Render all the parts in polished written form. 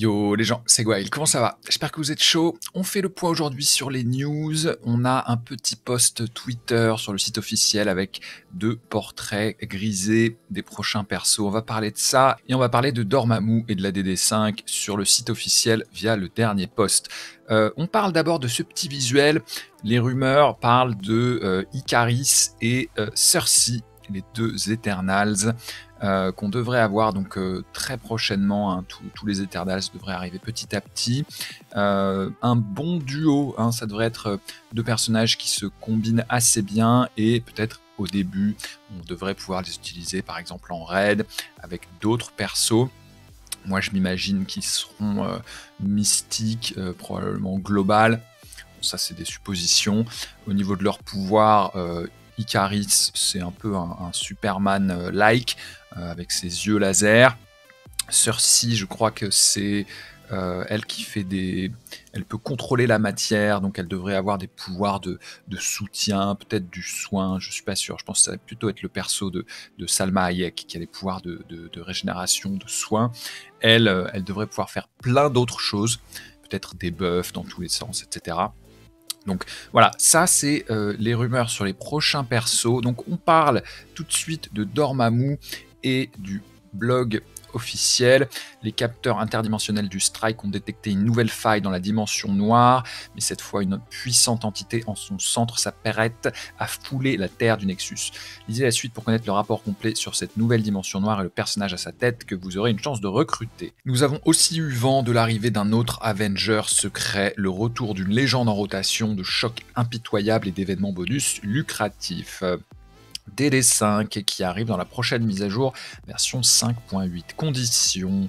Yo les gens, c'est Gwail, comment ça va? J'espère que vous êtes chauds. On fait le point aujourd'hui sur les news. On a un petit post Twitter sur le site officiel avec deux portraits grisés des prochains persos. On va parler de ça et on va parler de Dormammu et de la DD5 sur le site officiel via le dernier post. On parle d'abord de ce petit visuel. Les rumeurs parlent de Ikaris et Sersi, les deux Eternals. Qu'on devrait avoir donc très prochainement, hein, tous les Eternals devraient arriver petit à petit. Un bon duo, hein, ça devrait être deux personnages qui se combinent assez bien et peut-être au début, on devrait pouvoir les utiliser par exemple en raid avec d'autres persos. Moi je m'imagine qu'ils seront mystiques, probablement globales, ça c'est des suppositions. Au niveau de leur pouvoir, Ikaris, c'est un peu un Superman-like, avec ses yeux laser. Sersi, je crois que c'est elle qui fait des... Elle peut contrôler la matière, donc elle devrait avoir des pouvoirs de soutien, peut-être du soin, je suis pas sûr. Je pense que ça va plutôt être le perso de Salma Hayek, qui a des pouvoirs de régénération, de soin. Elle devrait pouvoir faire plein d'autres choses, peut-être des buffs dans tous les sens, etc. Donc voilà, ça c'est les rumeurs sur les prochains persos. Donc on parle tout de suite de Dormammu et du blog officiel. Les capteurs interdimensionnels du Strike ont détecté une nouvelle faille dans la dimension noire, mais cette fois une puissante entité en son centre s'apprête à fouler la terre du Nexus. Lisez la suite pour connaître le rapport complet sur cette nouvelle dimension noire et le personnage à sa tête que vous aurez une chance de recruter. Nous avons aussi eu vent de l'arrivée d'un autre Avenger secret, le retour d'une légende en rotation, de chocs impitoyables et d'événements bonus lucratifs. DD5 qui arrive dans la prochaine mise à jour, version 5.8. Conditions,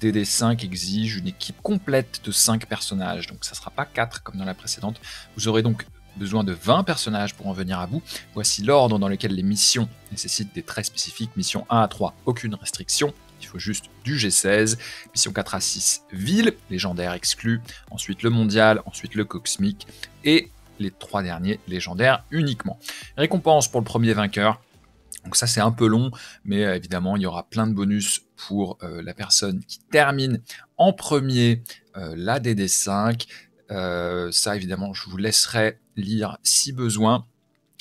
DD5 exige une équipe complète de 5 personnages, donc ça ne sera pas 4 comme dans la précédente. Vous aurez donc besoin de 20 personnages pour en venir à bout. Voici l'ordre dans lequel les missions nécessitent des traits spécifiques. Mission 1 à 3, aucune restriction. Il faut juste du G16, mission 4 à 6, ville, légendaire exclu, ensuite le mondial, ensuite le cosmique, et les 3 derniers légendaires uniquement. Récompense pour le premier vainqueur. Donc ça c'est un peu long, mais évidemment il y aura plein de bonus pour la personne qui termine en premier la DD5. Ça évidemment je vous laisserai lire si besoin.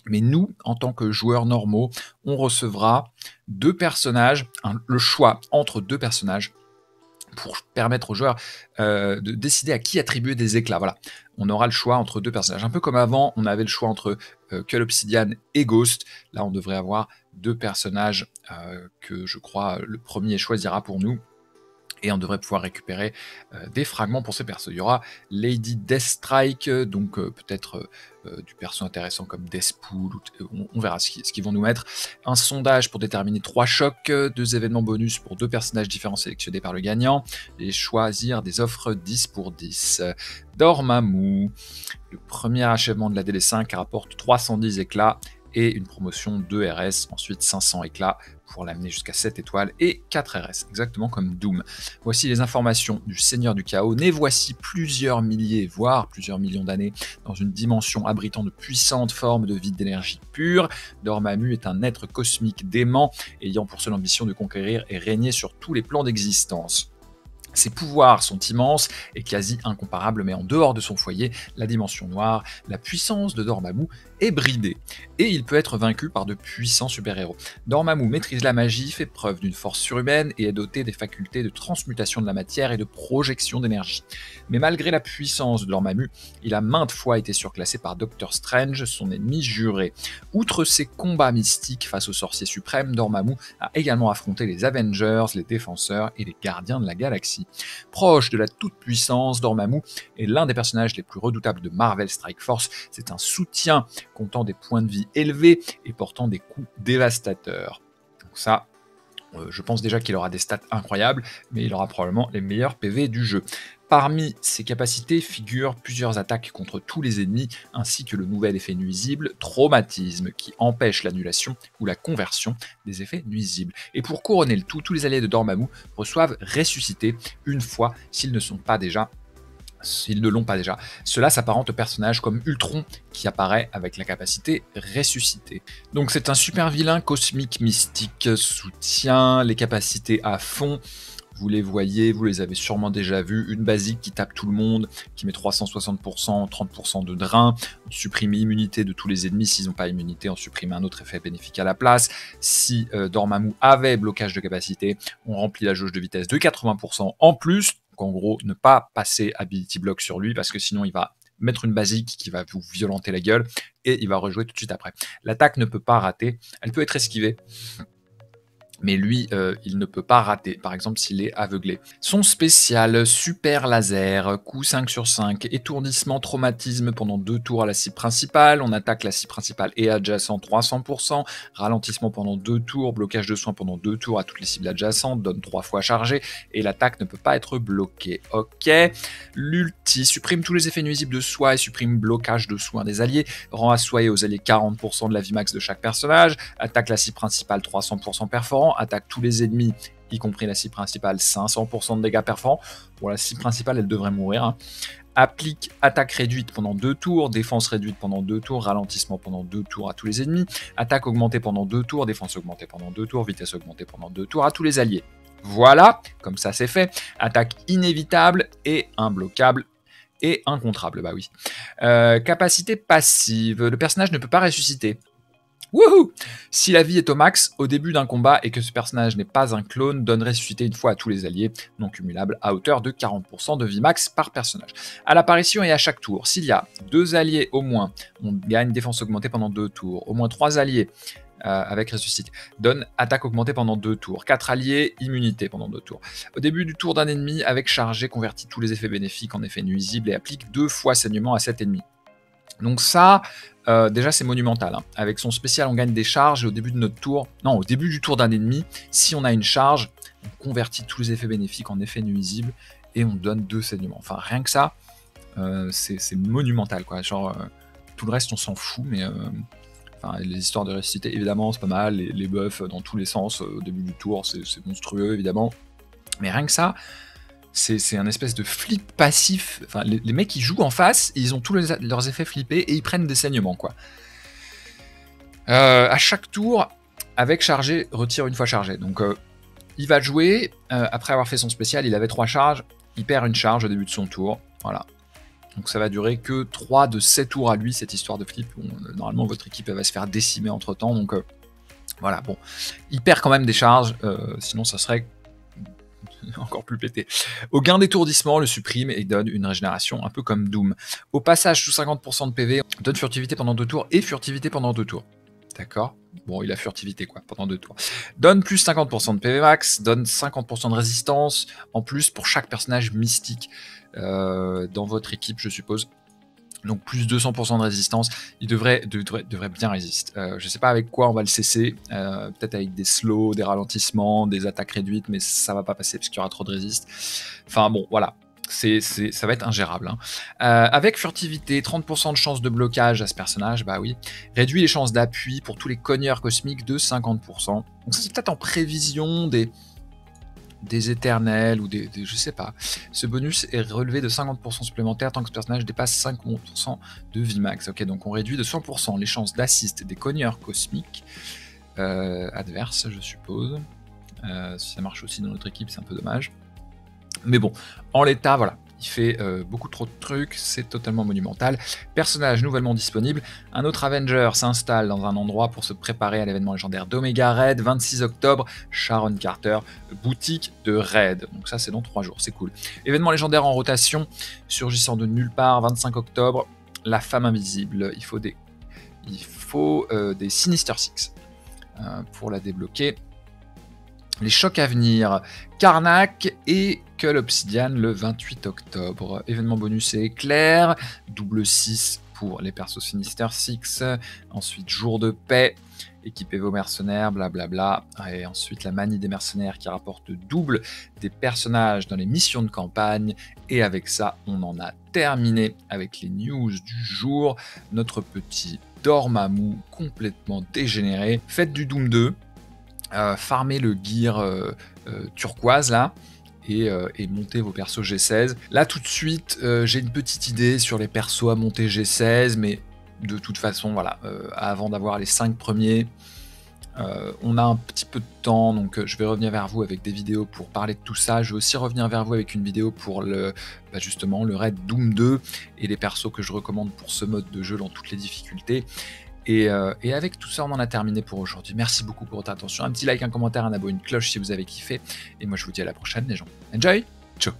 Mais nous, en tant que joueurs normaux, on recevra deux personnages, le choix entre deux personnages pour permettre aux joueurs de décider à qui attribuer des éclats. Voilà, on aura le choix entre deux personnages. Un peu comme avant, on avait le choix entre Cull Obsidian et Ghost. Là, on devrait avoir deux personnages que, je crois, le premier choisira pour nous. Et on devrait pouvoir récupérer des fragments pour ces persos. Il y aura Lady Death Strike, donc peut-être du perso intéressant comme Deathpool, on verra ce qu'ils vont nous mettre. Un sondage pour déterminer 3 chocs, 2 événements bonus pour 2 personnages différents sélectionnés par le gagnant, et choisir des offres 10 pour 10. Dormammu, le premier achèvement de la DD5 rapporte 310 éclats et une promotion 2 RS, ensuite 500 éclats pour l'amener jusqu'à 7 étoiles et 4 RS, exactement comme Doom. Voici les informations du Seigneur du Chaos, né voici plusieurs milliers, voire plusieurs millions d'années, dans une dimension abritant de puissantes formes de vie d'énergie pure. Dormammu est un être cosmique dément, ayant pour seule ambition de conquérir et régner sur tous les plans d'existence. Ses pouvoirs sont immenses et quasi incomparables, mais en dehors de son foyer, la dimension noire, la puissance de Dormammu est bridée, et il peut être vaincu par de puissants super-héros. Dormammu maîtrise la magie, fait preuve d'une force surhumaine et est doté des facultés de transmutation de la matière et de projection d'énergie. Mais malgré la puissance de Dormammu, il a maintes fois été surclassé par Docteur Strange, son ennemi juré. Outre ses combats mystiques face au sorcier suprême, Dormammu a également affronté les Avengers, les Défenseurs et les Gardiens de la galaxie. Proche de la toute-puissance, Dormammu est l'un des personnages les plus redoutables de Marvel Strike Force. C'est un soutien comptant des points de vie élevés et portant des coups dévastateurs. Donc ça, je pense déjà qu'il aura des stats incroyables, mais il aura probablement les meilleurs PV du jeu. Parmi ses capacités figurent plusieurs attaques contre tous les ennemis, ainsi que le nouvel effet nuisible, traumatisme, qui empêche l'annulation ou la conversion des effets nuisibles. Et pour couronner le tout, tous les alliés de Dormammu reçoivent ressusciter une fois s'ils ne l'ont pas déjà. Cela s'apparente au personnage comme Ultron qui apparaît avec la capacité ressusciter. Donc c'est un super vilain cosmique mystique, soutient les capacités à fond. vous les voyez, vous les avez sûrement déjà vus. Une basique qui tape tout le monde, qui met 360%, 30% de drain. On supprime immunité de tous les ennemis. S'ils n'ont pas immunité, on supprime un autre effet bénéfique à la place. Si Dormammu avait blocage de capacité, on remplit la jauge de vitesse de 80% en plus. Donc en gros, ne pas passer Ability Block sur lui, parce que sinon il va mettre une basique qui va vous violenter la gueule et il va rejouer tout de suite après. L'attaque ne peut pas rater, elle peut être esquivée, mais lui, il ne peut pas rater, par exemple s'il est aveuglé. Son spécial, super laser, coup 5/5, étourdissement, traumatisme pendant 2 tours à la cible principale, on attaque la cible principale et adjacent 300%, ralentissement pendant 2 tours, blocage de soins pendant 2 tours à toutes les cibles adjacentes, donne 3 fois chargé, et l'attaque ne peut pas être bloquée. Ok, l'ulti supprime tous les effets nuisibles de soi et supprime blocage de soins des alliés, rend à soi et aux alliés 40% de la vie max de chaque personnage, attaque la cible principale 300% performant, attaque tous les ennemis, y compris la cible principale, 500% de dégâts perforants. Bon, la cible principale, elle devrait mourir, hein. Applique attaque réduite pendant 2 tours, défense réduite pendant 2 tours, ralentissement pendant 2 tours à tous les ennemis, attaque augmentée pendant 2 tours, défense augmentée pendant 2 tours, vitesse augmentée pendant 2 tours à tous les alliés. Voilà, comme ça c'est fait. Attaque inévitable et imbloquable. Et incontrable, bah oui. Capacité passive, le personnage ne peut pas ressusciter. Wouhou! Si la vie est au max au début d'un combat et que ce personnage n'est pas un clone, donne ressuscité une fois à tous les alliés non cumulables à hauteur de 40% de vie max par personnage. À l'apparition et à chaque tour, s'il y a 2 alliés au moins, on gagne défense augmentée pendant 2 tours, au moins 3 alliés avec ressuscité, donne attaque augmentée pendant 2 tours, 4 alliés, immunité pendant 2 tours. Au début du tour d'un ennemi, avec chargé, convertit tous les effets bénéfiques en effets nuisibles et applique 2 fois saignement à cet ennemi. Donc ça, déjà c'est monumental, hein. Avec son spécial, on gagne des charges, et au début de notre tour, non, au début du tour d'un ennemi, si on a une charge, on convertit tous les effets bénéfiques en effets nuisibles, et on donne 2 saignements. Enfin, rien que ça, c'est monumental, quoi. Genre, tout le reste, on s'en fout, mais... Enfin, les histoires de ressuscité, évidemment, c'est pas mal, les buffs dans tous les sens, au début du tour, c'est monstrueux, évidemment. Mais rien que ça... C'est un espèce de flip passif. Enfin, les mecs, ils jouent en face, et ils ont tous leurs effets flippés et ils prennent des saignements, quoi. À chaque tour, avec chargé, retire une fois chargé. Donc, il va jouer. Après avoir fait son spécial, il avait 3 charges. Il perd une charge au début de son tour. Voilà. Donc, ça va durer que 3 de 7 tours à lui, cette histoire de flip. Bon, normalement, votre équipe, elle va se faire décimer entre temps. Donc, voilà. Bon. Il perd quand même des charges. Sinon, ça serait... encore plus pété. Au gain d'étourdissement, le supprime et donne une régénération, un peu comme Doom. Au passage sous 50% de PV, donne furtivité pendant 2 tours et furtivité pendant 2 tours. D'accord? Bon, il a furtivité, quoi, pendant 2 tours. Donne plus 50% de PV max, donne 50% de résistance, en plus pour chaque personnage mystique dans votre équipe, je suppose. Donc plus 200% de résistance, il devrait bien résister. Je ne sais pas avec quoi on va le cesser, peut-être avec des slows, des ralentissements, des attaques réduites, mais ça ne va pas passer parce qu'il y aura trop de résist. Enfin bon, voilà, ça va être ingérable, hein. Avec furtivité, 30% de chance de blocage à ce personnage, bah oui. Réduit les chances d'appui pour tous les cogneurs cosmiques de 50%. Donc c'est peut-être en prévision des éternels ou des je sais pas. Ce bonus est relevé de 50% supplémentaire tant que ce personnage dépasse 50% de vie max. Ok, donc on réduit de 100% les chances d'assist des cogneurs cosmiques adverses, je suppose. Si ça marche aussi dans notre équipe, c'est un peu dommage. Mais bon, en l'état, voilà. Il fait beaucoup trop de trucs, c'est totalement monumental. Personnage nouvellement disponible. Un autre Avenger s'installe dans un endroit pour se préparer à l'événement légendaire d'Omega Red, 26 octobre, Sharon Carter, boutique de Red. Donc ça, c'est dans 3 jours, c'est cool. Événement légendaire en rotation, surgissant de nulle part, 25 octobre, la femme invisible. Il faut des Sinister 6 pour la débloquer. Les chocs à venir, Karnak et Cull Obsidian le 28 octobre. Événement bonus et éclair, double 6 pour les persos Sinister 6. Ensuite, jour de paix, équipez vos mercenaires, blablabla. Et ensuite, la manie des mercenaires qui rapporte double des personnages dans les missions de campagne. Et avec ça, on en a terminé avec les news du jour. Notre petit Dormammu complètement dégénéré. Faites du Doom 2. Farmez le gear turquoise là et montez vos persos G16. Là tout de suite j'ai une petite idée sur les persos à monter G16, mais de toute façon voilà, avant d'avoir les 5 premiers On a un petit peu de temps, donc je vais revenir vers vous avec des vidéos pour parler de tout ça. Je vais aussi revenir vers vous avec une vidéo pour le, justement le Red Doom 2 et les persos que je recommande pour ce mode de jeu dans toutes les difficultés. Et avec tout ça, on en a terminé pour aujourd'hui. Merci beaucoup pour votre attention. Un petit like, un commentaire, un abo, une cloche si vous avez kiffé. Et moi, je vous dis à la prochaine, les gens. Enjoy! Ciao!